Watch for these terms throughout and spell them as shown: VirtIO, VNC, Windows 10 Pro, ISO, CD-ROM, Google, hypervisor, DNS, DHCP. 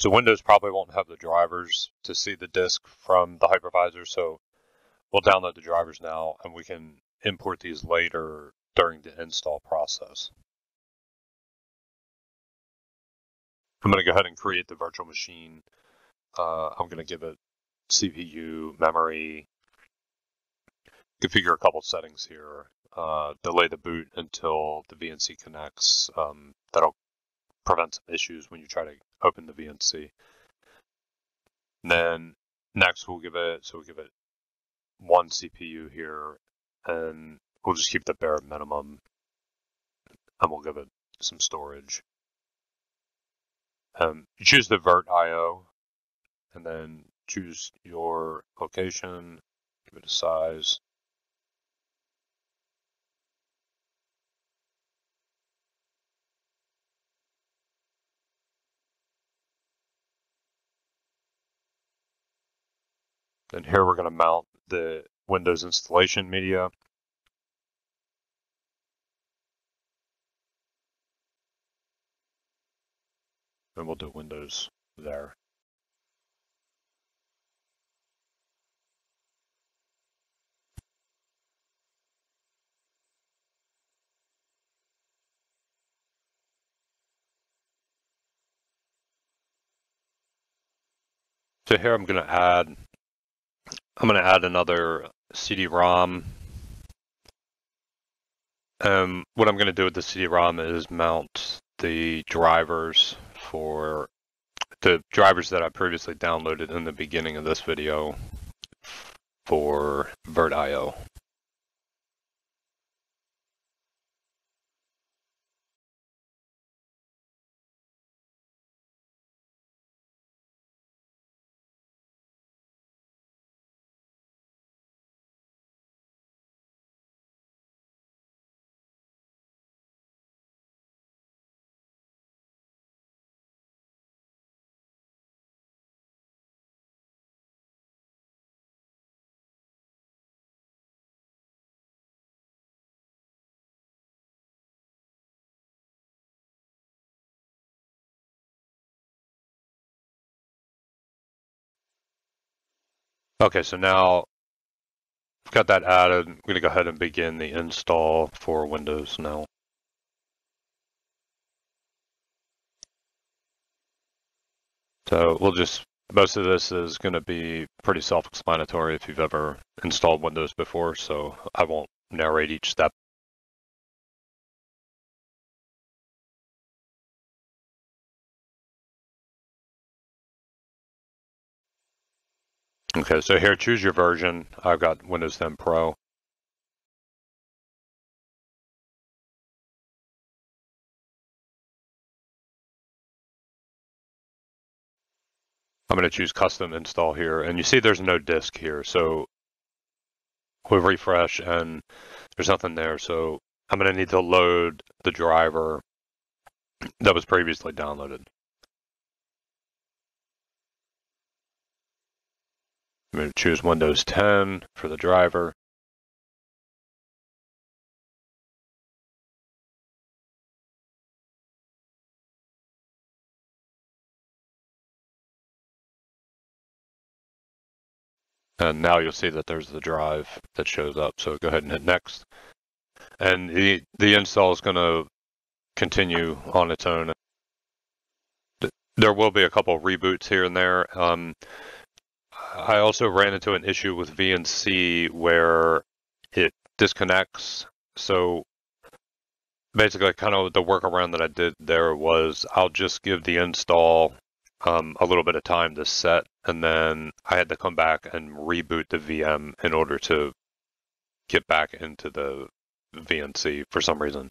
So Windows probably won't have the drivers to see the disk from the hypervisor, so we'll download the drivers now and we can import these later during the install process. I'm going to go ahead and create the virtual machine. I'm going to give it CPU, memory, configure a couple settings here, delay the boot until the VNC connects. That'll prevent some issues when you try to open the VNC. And then next we'll give it one CPU here, and we'll just keep the bare minimum, and we'll give it some storage. Choose the VirtIO, and then choose your location, give it a size. And here we're going to mount the Windows installation media. And we'll do Windows there. So here I'm going to add another CD-ROM. What I'm going to do with the CD-ROM is mount the drivers for the drivers that I previously downloaded in the beginning of this video for VirtIO. Okay, so now I've got that added. I'm going to go ahead and begin the install for Windows now. So most of this is going to be pretty self-explanatory if you've ever installed Windows before, so I won't narrate each step. Okay, so here, choose your version. I've got Windows 10 Pro. I'm going to choose custom install here, and you see there's no disk here, so we'll refresh and there's nothing there. So I'm going to need to load the driver that was previously downloaded. I'm going to choose Windows 10 for the driver. And now you'll see that there's the drive that shows up. So go ahead and hit next. And the install is going to continue on its own. There will be a couple of reboots here and there. I also ran into an issue with VNC where it disconnects. So basically kind of the workaround that I did there was I'll just give the install a little bit of time to set, and then I had to come back and reboot the VM in order to get back into the VNC for some reason.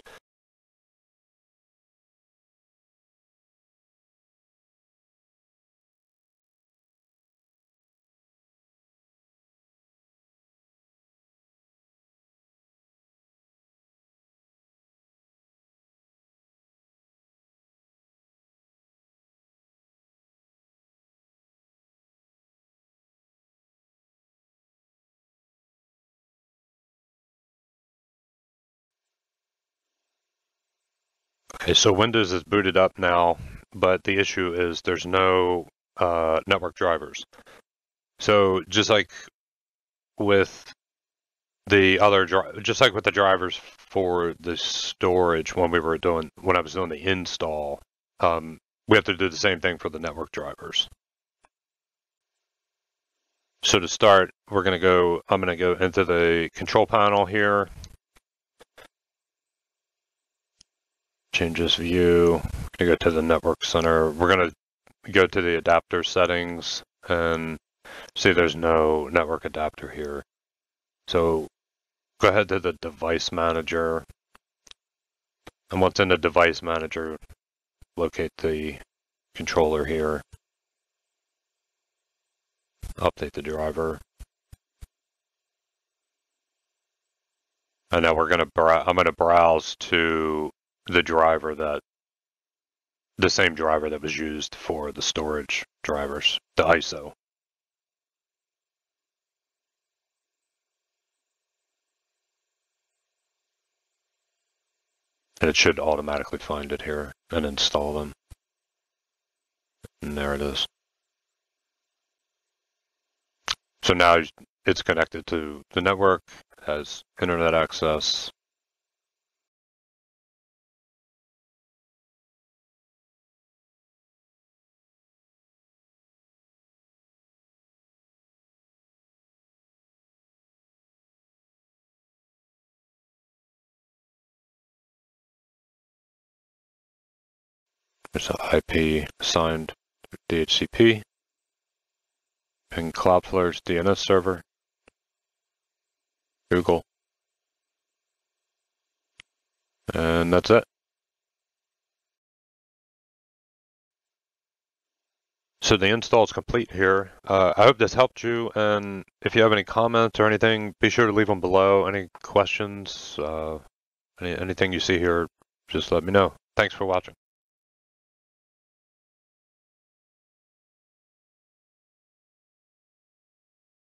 Okay, so Windows is booted up now. but the issue is there's no network drivers. So just like with the other, just like with the drivers for the storage when I was doing the install, we have to do the same thing for the network drivers. So to start, I'm going to go into the control panel here. Change this view. I'm going to go to the network center. We're going to go to the adapter settings and see there's no network adapter here. So go ahead to the device manager. And once in the device manager, locate the controller here. Update the driver. And now I'm going to browse to the driver the same driver that was used for the storage drivers, the ISO. And it should automatically find it here and install them. And there it is. So now it's connected to the network, has internet access. There's an IP assigned to DHCP. Ping Cloudflare's DNS server. Google. And that's it. So the install is complete here. I hope this helped you. And if you have any comments or anything, be sure to leave them below. Any questions, anything you see here, just let me know. Thanks for watching.